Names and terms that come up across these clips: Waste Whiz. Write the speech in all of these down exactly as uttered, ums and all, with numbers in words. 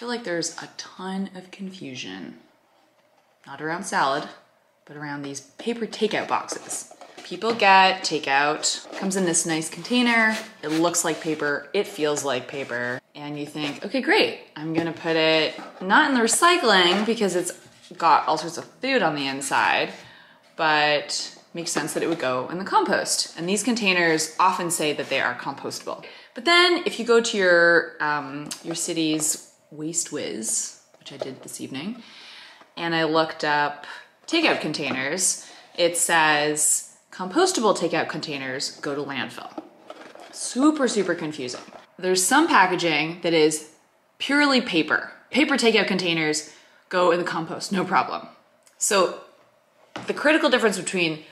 feel like there's a ton of confusion, not around salad, but around these paper takeout boxes. People get takeout, comes in this nice container, it looks like paper, it feels like paper, and you think, okay, great, I'm gonna put it not in the recycling because it's got all sorts of food on the inside, but makes sense that it would go in the compost. And these containers often say that they are compostable. But then if you go to your, um, your city's Waste Whiz, which I did this evening, and I looked up takeout containers, it says compostable takeout containers go to landfill. Super, super confusing. There's some packaging that is purely paper. Paper takeout containers go in the compost, no problem. So the critical difference between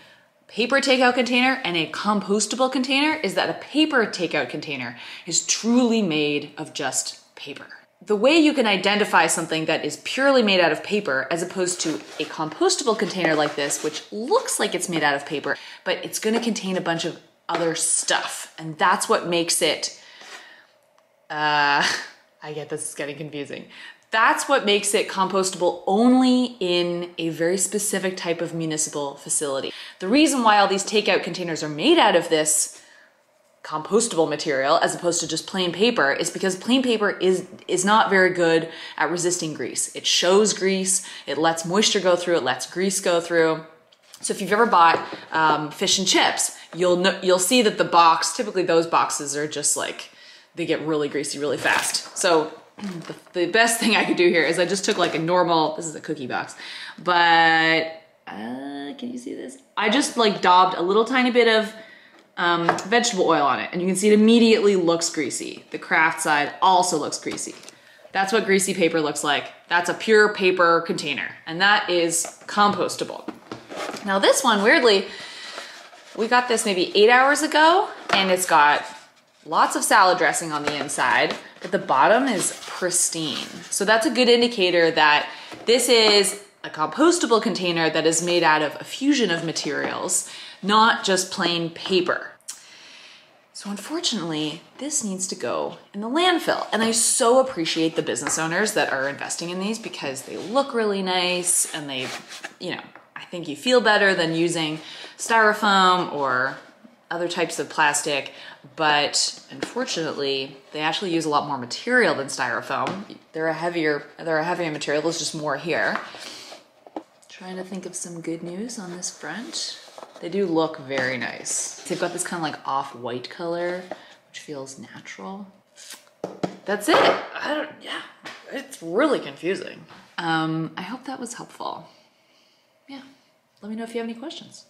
paper takeout container and a compostable container is that a paper takeout container is truly made of just paper. The way you can identify something that is purely made out of paper as opposed to a compostable container like this, which looks like it's made out of paper, but it's going to contain a bunch of other stuff. And that's what makes it, uh, I get this is getting confusing. That's what makes it compostable only in a very specific type of municipal facility. The reason why all these takeout containers are made out of this compostable material as opposed to just plain paper is because plain paper is, is not very good at resisting grease. It shows grease, it lets moisture go through, it lets grease go through. So if you've ever bought um, fish and chips, you'll, no- you'll see that the box, typically those boxes are just like, they get really greasy really fast. So the best thing I could do here is I just took like a normal, this is a cookie box, but uh, can you see this? I just like daubed a little tiny bit of um, vegetable oil on it, and you can see it immediately looks greasy. The craft side also looks greasy. That's what greasy paper looks like. That's a pure paper container, and that is compostable. Now this one, weirdly, we got this maybe eight hours ago, and it's got lots of salad dressing on the inside, but the bottom is pristine. So that's a good indicator that this is a compostable container that is made out of a fusion of materials, not just plain paper. So unfortunately, this needs to go in the landfill. And I so appreciate the business owners that are investing in these because they look really nice and they, you know, I think you feel better than using styrofoam or other types of plastic, but unfortunately, they actually use a lot more material than styrofoam. They're a heavier, they're a heavier material, there's just more here. Trying to think of some good news on this front. They do look very nice. They've got this kind of like off-white color, which feels natural. That's it, I don't, yeah, it's really confusing. Um, I hope that was helpful. Yeah, let me know if you have any questions.